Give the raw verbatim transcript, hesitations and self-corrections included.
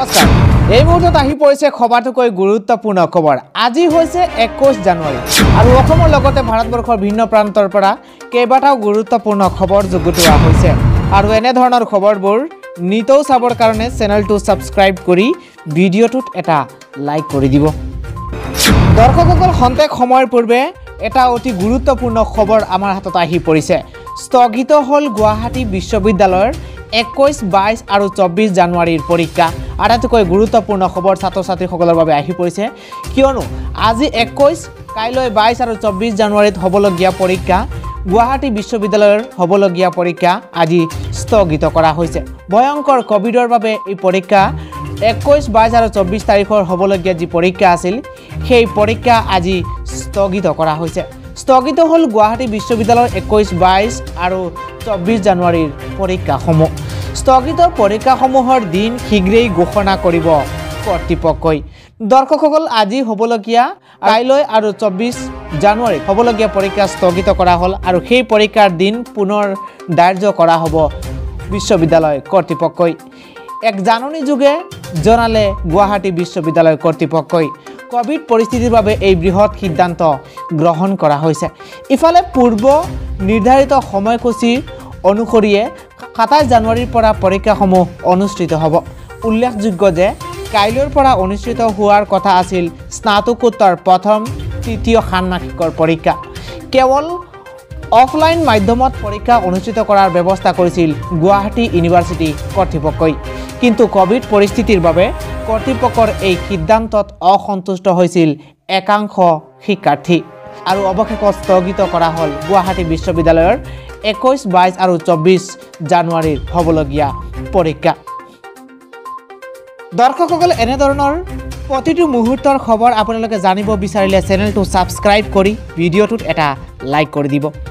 নমস্কাৰ এই মুহূৰ্তত আহি পৰিছে খবৰটোকৈ গুৰুত্বপূৰ্ণ খবৰ আজি হৈছে একৈশ জানুৱাৰী আৰু অসমৰ লগতে ভাৰতবৰ্ষৰ ভিন্ন প্ৰান্তৰ পৰা কেইবাটাও গুৰুত্বপূৰ্ণ খবৰ যুগুতোৱা হৈছে আৰু এনে ধৰণৰ খবৰবোৰ নিতৌ চাবৰ কাৰণে চেনেলটো সাবস্ক্ৰাইব কৰি ভিডিঅ'টোত এটা লাইক কৰি দিব দৰ্শকসকল হন্তেক সময়ৰ পূৰ্বে এটা অতি গুৰুত্বপূৰ্ণ খবৰ আমাৰ হাতত আহি পৰিছে স্থগিত হল গুৱাহাটী বিশ্ববিদ্যালয়ৰ একৈশ বাইশ আৰু চৌব্বিশ জানুৱাৰীৰ পৰীক্ষা আটাইতকৈ গুৰুত্বপূৰ্ণ খবৰ ছাত্ৰ ছাত্ৰীসকলৰ বাবে আহি পৰিছে কিয়নো আজি একৈশ কাইলৈ বাইশ আৰু চৌব্বিশ জানুৱাৰীত হ'বলগীয়া পৰীক্ষা গুৱাহাটী বিশ্ববিদ্যালয়ৰ হ'বলগীয়া পৰীক্ষা আজি স্থগিত কৰা হৈছে ভয়ংকৰ কোভিডৰ বাবে এই পৰীক্ষা একৈশ বাইশ আৰু চৌব্বিশ তাৰিখৰ হ'বলগীয়া যি পৰীক্ষা আছিল সেই পৰীক্ষা আজি স্থগিত কৰা হৈছে স্থগিত হল গুৱাহাটী বিশ্ববিদ্যালয়ৰ একৈশ বাইশ আৰু চৌব্বিশ জানুৱাৰীৰ পৰীক্ষাসমূহ স্থগিত পৰীক্ষাসমূহৰ দিন শীঘ্ৰেই ঘোষণা কৰিব কৰ্তৃপক্ষই দৰ্শকসকল আজি হ'বলগীয়া কাইলৈ আৰু চৌব্বিশ জানুৱাৰী হ'বলগীয়া পৰীক্ষা স্থগিত কৰা হল আৰু সেই পৰীক্ষাৰ দিন পুনৰ ধাৰ্য কৰা হ'ব বিশ্ববিদ্যালয় কৰ্তৃপক্ষই এক জাননী যোগে জনালে গুৱাহাটী বিশ্ববিদ্যালয় কৰ্তৃপক্ষই কোভিড পৰিস্থিতিৰ বাবে এই বৃহৎ সিদ্ধান্ত গ্ৰহণ কৰা হৈছে ইফালে পূৰ্ব নিৰ্ধাৰিত সময়সূচী অনুসৰি সাতাইশ জানুৱাৰীৰ পৰা পৰীক্ষাসমূহ অনুষ্ঠিত হ'ব উল্লেখযোগ্য যে কাইলৈৰ পৰা অনুষ্ঠিত হোৱাৰ কথা আছিল স্নাতকোত্তৰ প্ৰথম তৃতীয় ষান্মাসিকৰ পৰীক্ষা কেৱল অফলাইন মাধ্যমত পৰীক্ষা অনুষ্ঠিত কৰাৰ ব্যৱস্থা কৰিছিল গুৱাহাটী ইউনিভাৰ্চিটি কৰ্তৃপক্ষই কিন্তু কোভিড পৰিস্থিতিৰ বাবে কৰ্তৃপক্ষৰ এই সিদ্ধান্তত অসন্তুষ্ট হৈছিল একাংশ শিক্ষাৰ্থী আৰু অৱশেষত স্থগিত কৰা হল গুৱাহাটী বিশ্ববিদ্যালয়ৰ একৈশ বাইশ আৰু চৌব্বিশ জানুৱাৰীৰ হ'বলগীয়া পৰীক্ষা দৰ্শকসকল এনে ধৰণৰ প্ৰতিটো মুহূৰ্তৰ খবৰ আপোনালোকে জানিব বিচাৰিলে চেনেলটো সাবস্ক্ৰাইব কৰি ভিডিঅ'টোত এটা লাইক কৰি দিব।